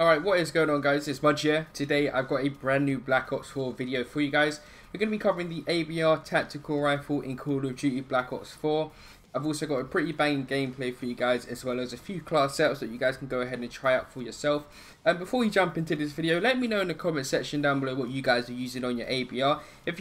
Alright, what is going on guys, it's Mudge here. Today I've got a brand new Black Ops 4 video for you guys. We're going to be covering the ABR tactical rifle in Call of Duty Black Ops 4. I've also got a pretty banging gameplay for you guys, as well as a few class setups that you guys can go ahead and try out for yourself. And before we jump into this video, let me know in the comment section down below what you guys are using on your ABR. If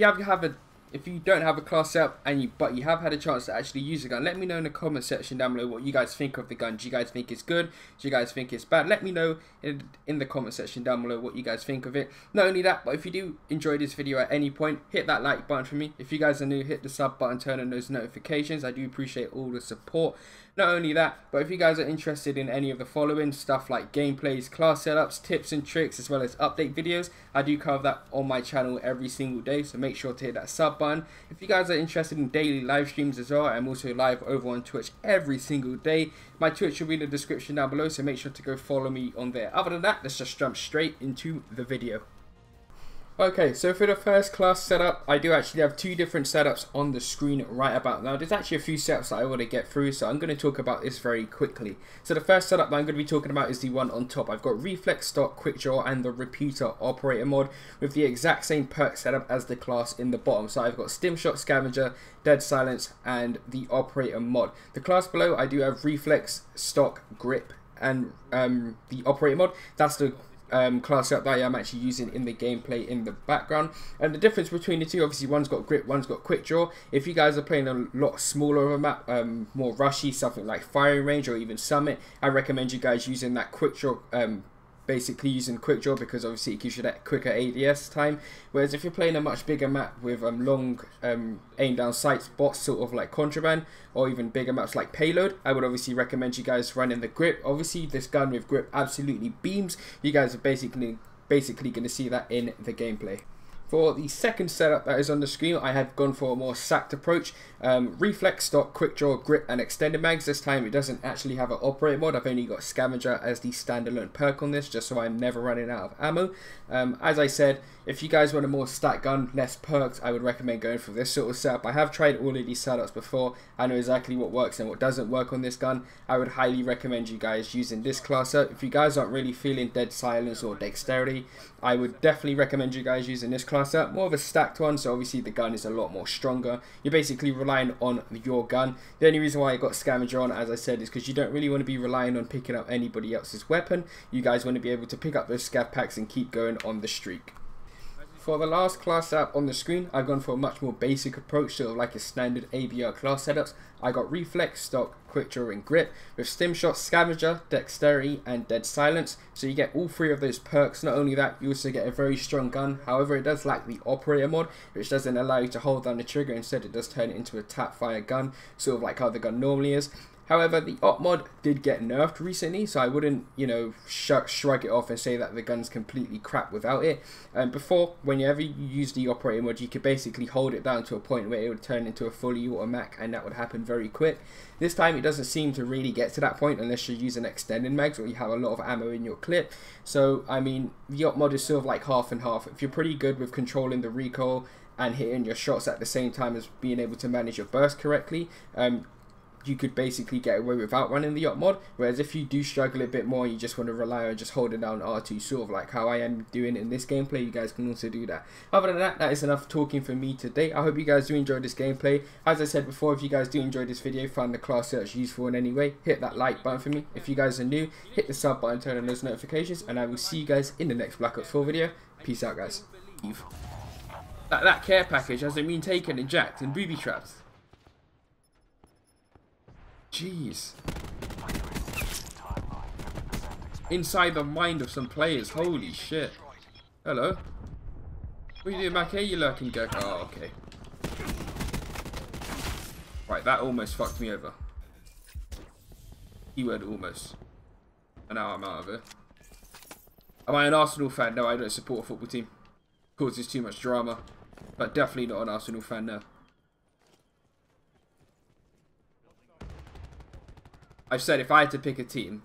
you don't have a class setup but you have had a chance to actually use the gun, let me know in the comment section down below what you guys think of the gun. Do you guys think it's good? Do you guys think it's bad? Let me know in the comment section down below what you guys think of it. Not only that, but if you do enjoy this video at any point, hit that like button for me. If you guys are new, hit the sub button, turn on those notifications. I do appreciate all the support. Not only that, but if you guys are interested in any of the following, stuff like gameplays, class setups, tips and tricks, as well as update videos, I do cover that on my channel every single day, so make sure to hit that sub button. If you guys are interested in daily live streams as well, I'm also live over on Twitch every single day. My Twitch will be in the description down below, so make sure to go follow me on there. Other than that, let's just jump straight into the video. Okay, so for the first class setup, I do actually have two different setups on the screen right about now. There's actually a few setups that I want to get through, so I'm going to talk about this very quickly. So the first setup that I'm going to be talking about is the one on top. I've got Reflex Stock, Quick Draw, and the Repeater Operator mod with the exact same perk setup as the class in the bottom. So I've got Stim Shot, Scavenger, Dead Silence, and the Operator mod. The class below, I do have Reflex Stock, Grip, and the Operator mod. That's the class setup that I am actually using in the gameplay in the background, and the difference between the two, obviously one's got grip, one's got quick draw. If you guys are playing a lot smaller of a map, more rushy, something like firing range or even summit, I recommend you guys using that quick draw, basically using quick draw, because obviously it gives you that quicker ADS time. Whereas if you're playing a much bigger map with long aim down sight spots, sort of like Contraband, or even bigger maps like Payload, I would obviously recommend you guys running the grip. Obviously this gun with grip absolutely beams. You guys are basically going to see that in the gameplay. For the second setup that is on the screen, I have gone for a more sacked approach. Reflex Stock, Quick Draw, Grip, and Extended Mags. This time it doesn't actually have an operator mod. I've only got Scavenger as the standalone perk on this, just so I'm never running out of ammo. As I said, if you guys want a more stacked gun, less perks, I would recommend going for this sort of setup. I have tried all of these setups before. I know exactly what works and what doesn't work on this gun. I would highly recommend you guys using this class setup. If you guys aren't really feeling Dead Silence or Dexterity, I would definitely recommend you guys using this class setup, more of a stacked one, so obviously the gun is a lot more stronger. You're basically relying on your gun. The only reason why I got Scavenger on, as I said, is because you don't really want to be relying on picking up anybody else's weapon. You guys want to be able to pick up those scav packs and keep going on the streak. For the last class setup on the screen, I've gone for a much more basic approach, sort of like a standard ABR class setups. I got Reflex, Stock, Quick Draw, and Grip with Stim Shot, Scavenger, Dexterity, and Dead Silence. So you get all three of those perks. Not only that, you also get a very strong gun. However, it does lack the operator mod, which doesn't allow you to hold down the trigger. Instead, it does turn it into a tap fire gun, sort of like how the gun normally is. However, the op mod did get nerfed recently, so I wouldn't, shrug it off and say that the gun's completely crap without it. Before, whenever you use the operator mod, you could basically hold it down to a point where it would turn into a fully automatic, and that would happen very quick. This time, it doesn't seem to really get to that point unless you're using extended mags or you have a lot of ammo in your clip. So, I mean, the op mod is sort of like half and half. If you're pretty good with controlling the recoil and hitting your shots at the same time as being able to manage your burst correctly, you could basically get away without running the op mod. Whereas if you do struggle a bit more, you just want to rely on just holding down R2, sort of like how I am doing in this gameplay, you guys can also do that. Other than that, that is enough talking for me today. I hope you guys do enjoy this gameplay. As I said before, if you guys do enjoy this video, find the class search useful in any way, hit that like button for me. If you guys are new, hit the sub button, turn on those notifications, and I will see you guys in the next Black Ops 4 video. Peace out guys. That care package hasn't been taken and jacked and booby trapped. Jeez. Inside the mind of some players, holy shit. Hello. What are you doing back here, you lurking go? Oh, okay. Right, that almost fucked me over. Keyword almost. And now I'm out of it. Am I an Arsenal fan? No, I don't support a football team. Causes too much drama. But definitely not an Arsenal fan now. I've said if I had to pick a team,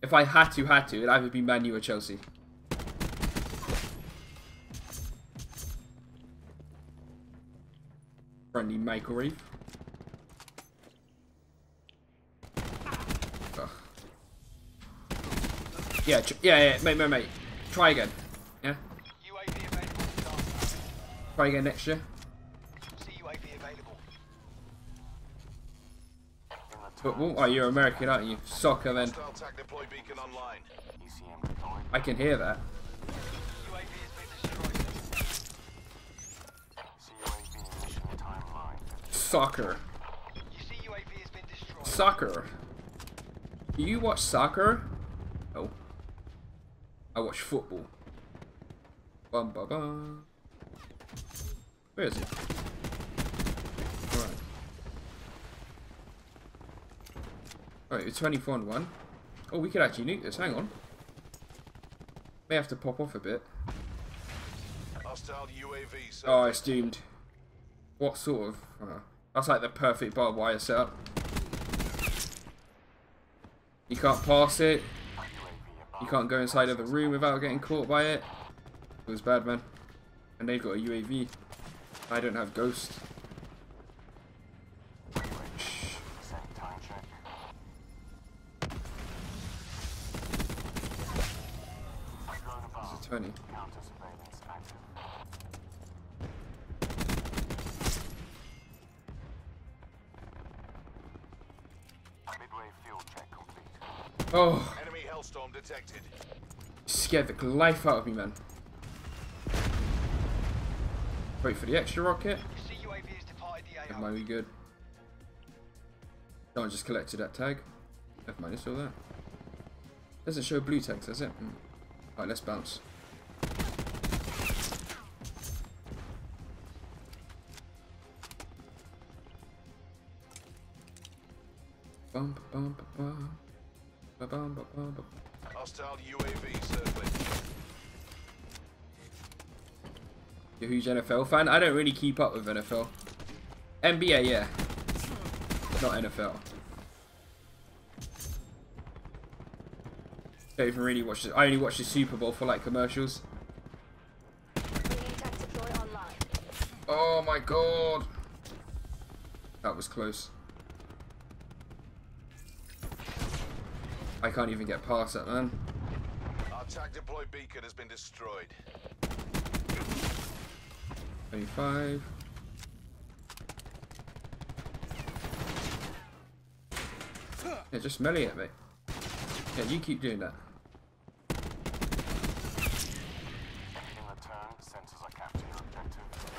if I had to, it'd either be Man U or Chelsea. Friendly Michael Reeve. Ugh. Yeah, mate. Try again. Yeah? UAV available for Arsenal. Try again next year. C UAV available. Football? Oh, you're American, aren't you? Soccer, then. I can hear that. Soccer. Soccer. Do you watch soccer? No. I watch football. Bum bum bum. Where is it? Alright. Alright, it's 24 on 1. Oh, we could actually nuke this. Hang on. May have to pop off a bit. Oh, it's doomed. What sort of... that's like the perfect barbed wire setup. You can't pass it. You can't go inside of the room without getting caught by it. It was bad, man. And they've got a UAV. I don't have Ghost. Shh. It's a 20. Oh, enemy hellstorm detected. Scared the life out of me, man. Wait for the extra rocket. Never mind, we good. No, I just collected that tag. Never mind, it's still there. Doesn't show blue tags, does it? Mm. Alright, let's bounce. Bump, bump, bump. Hostile UAV survey. You're a huge NFL fan? I don't really keep up with NFL. NBA, yeah. Not NFL. Don't even really watch this. I only watch the Super Bowl for like commercials. Oh my god. That was close. I can't even get past that, man. Our tag deploy beacon has been destroyed. 25. Yeah, just melee at me. Yeah, you keep doing that. In return, sensors are capturing your objective.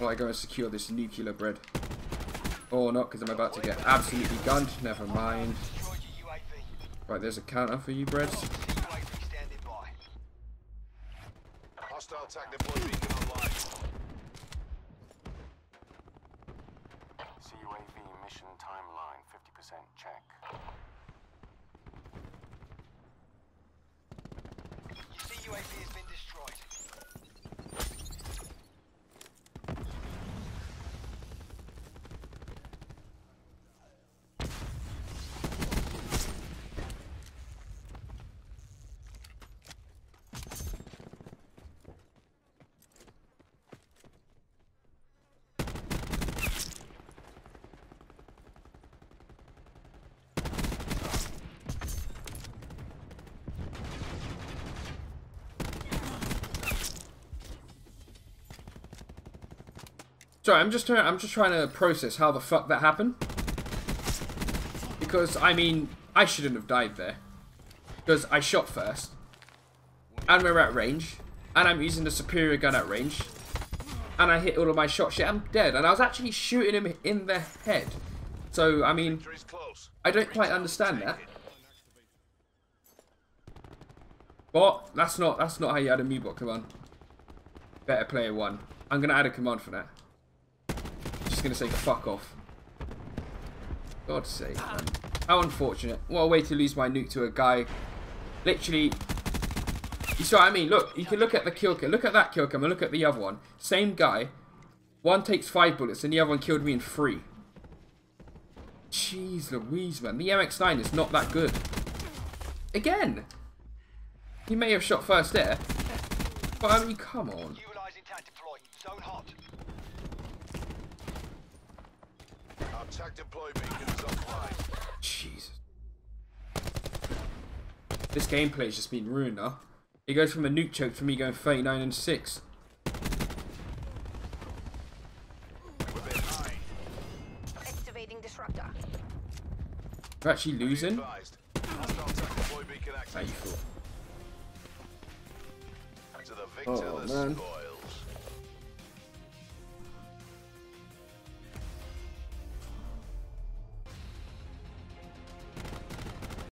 Well, I go and secure this nuclear bread. Or not, because I'm about to get absolutely gunned. Never mind. Right, there's a counter for you, Breds. Hostile tag deploy beacon online. C UAV mission timeline 50% check. Your C UAV has been destroyed. Sorry, I'm just trying to process how the fuck that happened. Because I mean, I shouldn't have died there. Because I shot first, and we're at range, and I'm using the superior gun at range, and I hit all of my shots. Shit, I'm dead, and I was actually shooting him in the head. So I mean, I don't quite understand that. But that's not how you add a mebot command. Better player one. I'm gonna add a command for that. Gonna say fuck off. God's sake, man. How unfortunate. What a way to lose my nuke to a guy. Literally, you saw what I mean? Look, you can look at the kill cam. Look at that kill cam and look at the other one. Same guy. One takes 5 bullets and the other one killed me in 3. Jeez Louise, man. The MX9 is not that good. Again. He may have shot first there. But I mean, come on. Jesus. This gameplay has just been ruined, huh? It goes from a nuke choke to me going 39-6. Activating disruptor. We're actually losing? Thankful. Oh, man.